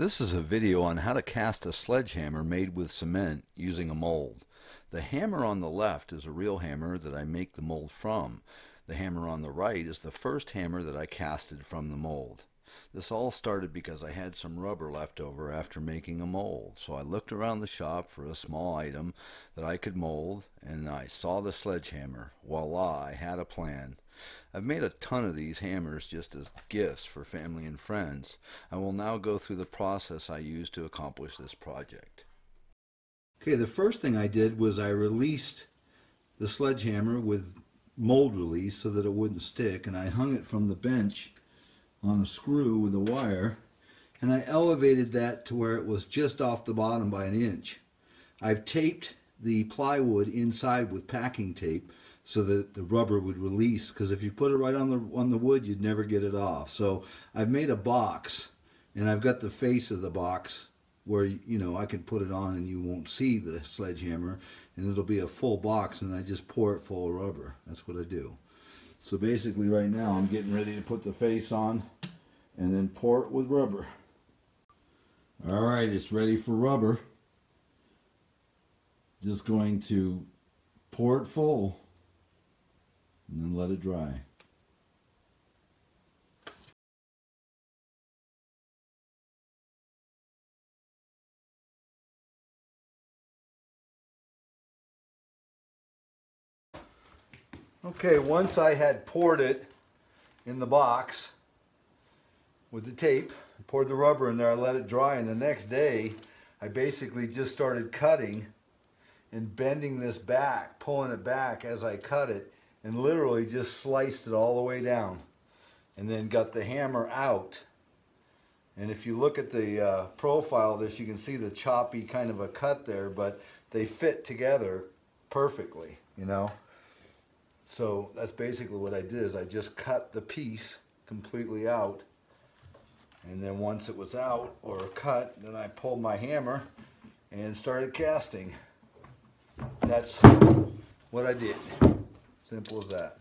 This is a video on how to cast a sledgehammer made with cement using a mold. The hammer on the left is a real hammer that I make the mold from. The hammer on the right is the first hammer that I casted from the mold. This all started because I had some rubber left over after making a mold, so I looked around the shop for a small item that I could mold, and I saw the sledgehammer. Voila, I had a plan. I've made a ton of these hammers just as gifts for family and friends. I will now go through the process I used to accomplish this project. Okay, the first thing I did was I released the sledgehammer with mold release so that it wouldn't stick, and I hung it from the bench on a screw with a wire, and I elevated that to where it was just off the bottom by an inch. I've taped the plywood inside with packing tape so that the rubber would release, because if you put it right on the wood, you'd never get it off. So I've made a box, and I've got the face of the box where, you know, I can put it on and you won't see the sledgehammer, and it'll be a full box, and I just pour it full of rubber. That's what I do. So basically right now I'm getting ready to put the face on and then pour it with rubber. Alright, it's ready for rubber. Just going to pour it full and then let it dry. Okay, once I had poured it in the box with the tape, poured the rubber in there, I let it dry, and the next day I basically just started cutting and bending this back, pulling it back as I cut it, and literally just sliced it all the way down and then got the hammer out. And if you look at the profile of this, you can see the choppy kind of a cut there, but they fit together perfectly, you know. So that's basically what I did, is I just cut the piece completely out, and then once it was out or cut, then I pulled my hammer and started casting. That's what I did. Simple as that.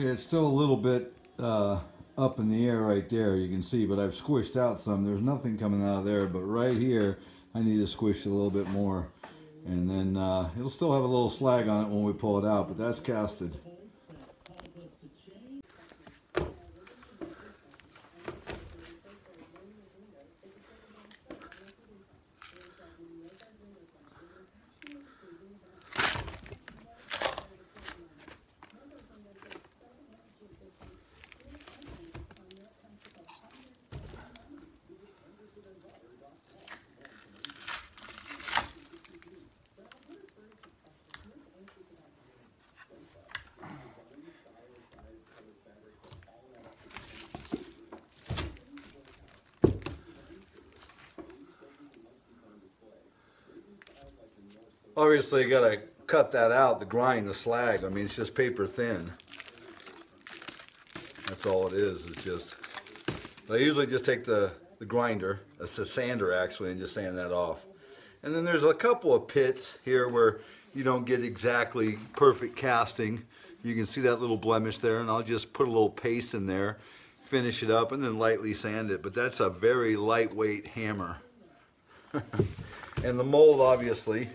Okay, it's still a little bit up in the air right there, you can see, but I've squished out some. There's nothing coming out of there, but right here I need to squish a little bit more, and then it'll still have a little slag on it when we pull it out, but that's casted. Obviously, you gotta cut that out, the grind, the slag. I mean, it's just paper thin. That's all it is. It's just, I usually just take the grinder, it's a sander actually, and just sand that off. And then there's a couple of pits here where you don't get exactly perfect casting. You can see that little blemish there, and I'll just put a little paste in there, finish it up, and then lightly sand it. But that's a very lightweight hammer. And the mold, obviously,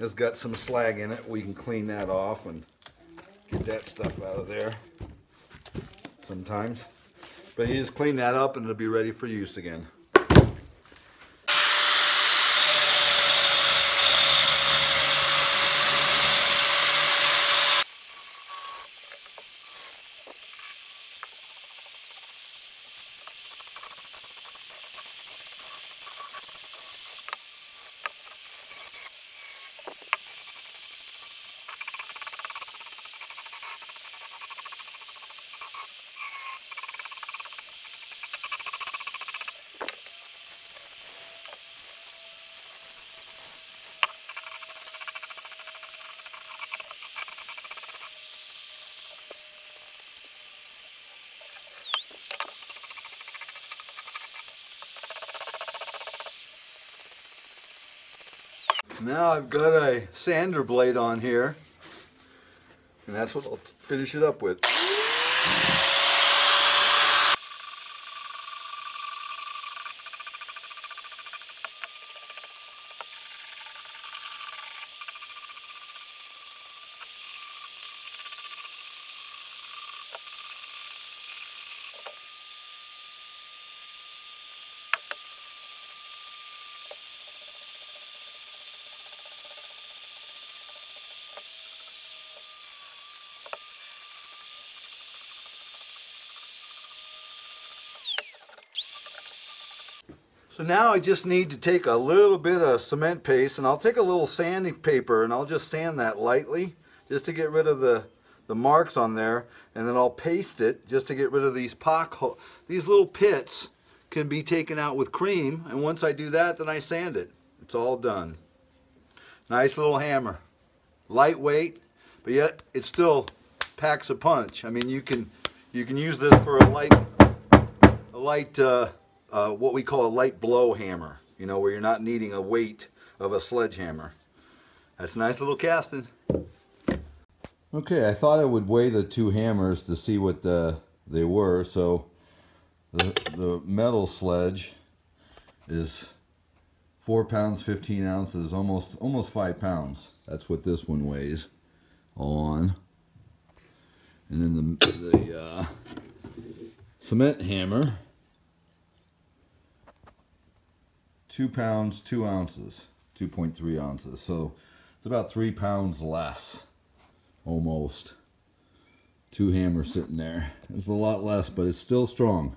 it's got some slag in it. We can clean that off and get that stuff out of there sometimes. But you just clean that up and it'll be ready for use again. Now I've got a sander blade on here, and that's what I'll finish it up with. So now I just need to take a little bit of cement paste, and I'll take a little sanding paper and I'll just sand that lightly just to get rid of the marks on there, and then I'll paste it just to get rid of these pockholes. These little pits can be taken out with cream, and once I do that, then I sand it. It's all done. Nice little hammer. Lightweight, but yet it still packs a punch. I mean, you can use this for what we call a light blow hammer, you know, where you're not needing a weight of a sledgehammer. That's a nice little casting. Okay, I thought I would weigh the two hammers to see what they were. So the metal sledge is 4 pounds 15 ounces, almost 5 pounds. That's what this one weighs on. And then the cement hammer, 2 pounds 2 ounces, 2.3 ounces, so it's about 3 pounds less, almost. Two hammers sitting there. It's a lot less, but it's still strong.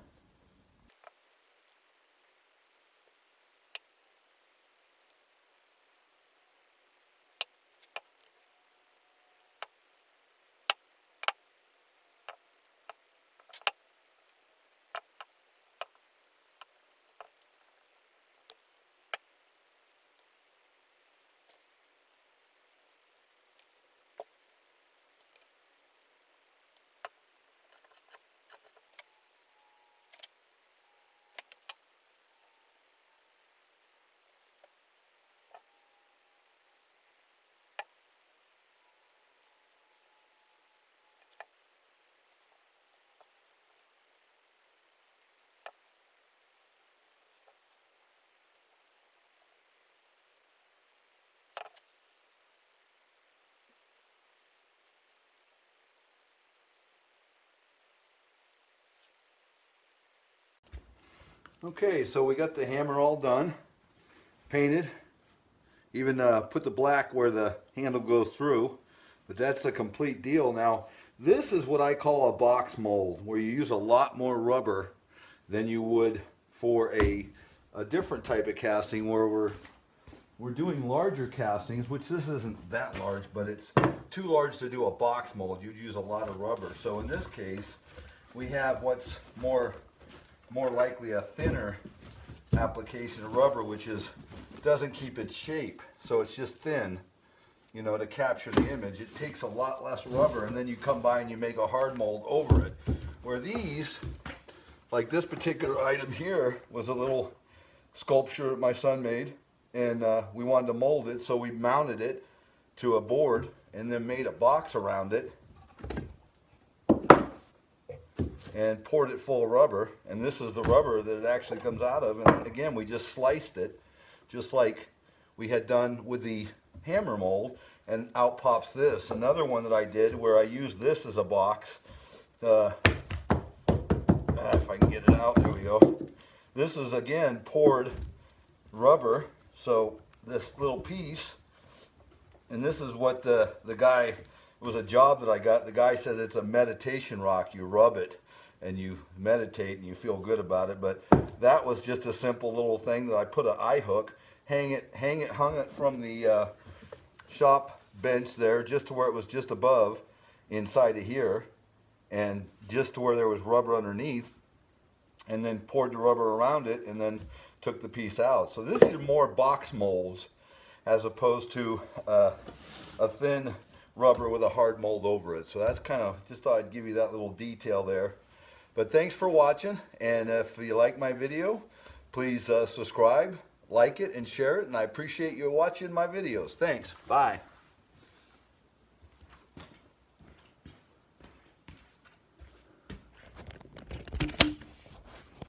Okay, so we got the hammer all done, painted, even put the black where the handle goes through, but that's a complete deal. Now, this is what I call a box mold, where you use a lot more rubber than you would for a different type of casting, where we're doing larger castings, which this isn't that large, but it's too large to do a box mold. You'd use a lot of rubber. So in this case, we have what's more likely a thinner application of rubber, which is doesn't keep its shape, so it's just thin, you know, to capture the image. It takes a lot less rubber, and then you come by and you make a hard mold over it, where these, like this particular item here, was a little sculpture my son made, and we wanted to mold it, so we mounted it to a board and then made a box around it and poured it full of rubber. And this is the rubber that it actually comes out of. And again, we just sliced it just like we had done with the hammer mold, and out pops this. Another one that I did where I used this as a box. If I can get it out, there we go. This is again poured rubber, so this little piece, and this is what the guy, it was a job that I got. The guy said it's a meditation rock. You rub it and you meditate and you feel good about it. But that was just a simple little thing that I put an eye hook, hung it from the shop bench there, just to where it was just above inside of here, and just to where there was rubber underneath, and then poured the rubber around it and then took the piece out. So this is more box molds as opposed to a thin rubber with a hard mold over it. So that's kind of, just thought I'd give you that little detail there. But thanks for watching, and if you like my video, please subscribe, like it, and share it, and I appreciate you watching my videos. Thanks. Bye.